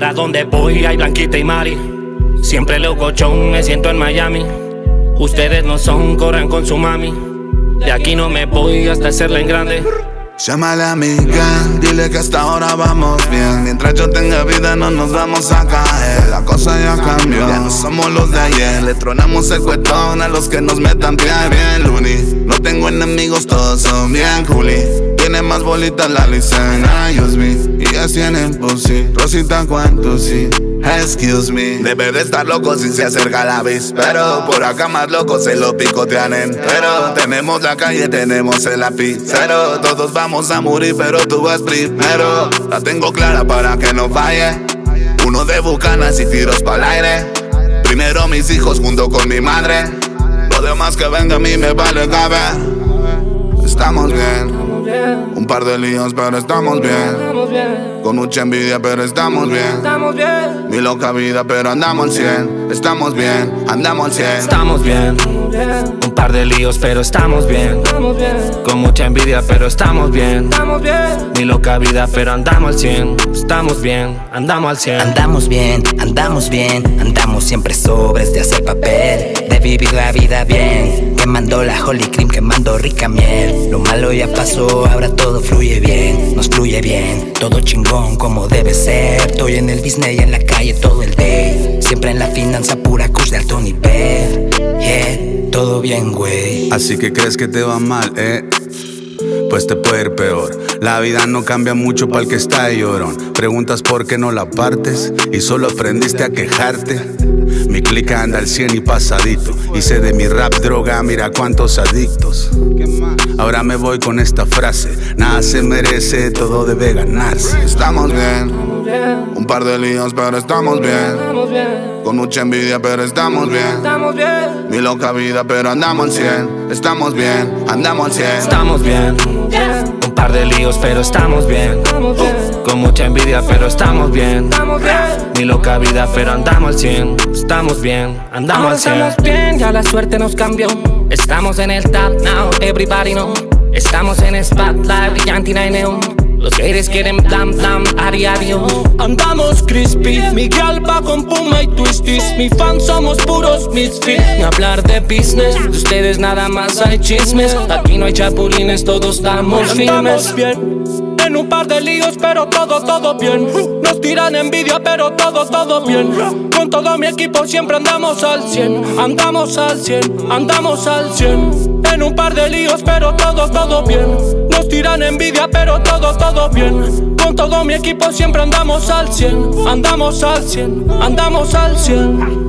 Para donde voy hay Blanquita y Mari. Siempre locochón, me siento en Miami. Ustedes no son, corran con su mami. De aquí no me voy hasta hacerla en grande. Llámale a Miguel, dile que hasta ahora vamos bien. Mientras yo tenga vida no nos vamos a caer. La cosa ya cambió, ya no somos los de ayer. Le tronamos el cuetón a los que nos metan pie. Bien Luni, no tengo enemigos, todos son bien Juli. Tiene más bolitas la Licena, Yusmi, y así en el pussy. Rosita cuánto sí. Excuse me, debe de estar loco si se acerca la bis. Pero por acá más locos se lo picotean entero. Tenemos la calle, tenemos el lapicero. Todos vamos a morir, pero tú vas primero. La tengo clara para que no falle. Uno de bucanas y tiros para el aire. Primero mis hijos junto con mi madre. Lo demás que venga a mí me vale cabe. Estamos bien. Un par de líos, pero estamos bien. Con mucha envidia, pero estamos bien. Estamos bien. Mi loca vida, pero andamos 100. Estamos bien, andamos 100. Estamos bien. Un par de líos, pero estamos bien. Con mucha envidia, pero estamos bien. Mi loca vida, pero andamos 100. Estamos bien, andamos al 100. Andamos bien, andamos bien. Andamos siempre sobres de hacer papel. De vivir la vida bien. Quemando la Holy Cream, quemando rica miel. Lo malo ya pasó, ahora todo fluye bien. Nos fluye bien, todo chingón como debe ser. Estoy en el Disney y en la calle todo el day. Siempre en la finanza pura kush de alto nivel. Yeah, todo bien, güey. Así que crees que te va mal, pues te puede ir peor. La vida no cambia mucho para el que está de llorón. Preguntas por qué no la partes y solo aprendiste a quejarte. Mi clica anda al 100 y pasadito. Hice de mi rap droga, mira cuántos adictos. Ahora me voy con esta frase: nada se merece, todo debe ganarse. Estamos bien, un par de líos pero estamos bien. Con mucha envidia pero estamos bien. Mi loca vida pero andamos 100. Estamos bien, andamos 100. Estamos bien, un par de líos pero estamos bien. Con mucha envidia pero estamos bien. Mi loca vida pero andamos 100. Estamos bien, andamos al 100. Ahora estamos bien, ya la suerte nos cambió. Estamos en el top now, everybody know. Estamos en spotlight, brillante y neón. Los haters quieren blam blam a diario. Andamos crispy, Miguel va con Puma y Twisties. Mi fan somos puros misfits. Ni hablar de business, de ustedes nada más hay chismes. Aquí no hay chapulines, todos estamos firmes. Estamos bien, en un par de líos pero todo bien. Nos tiran envidia pero todo bien. Con todo mi equipo siempre andamos al 100. Andamos al 100, andamos al 100. En un par de líos pero todo bien. Nos tiran envidia pero todo bien. Con todo mi equipo siempre andamos al 100. Andamos al 100, andamos al 100.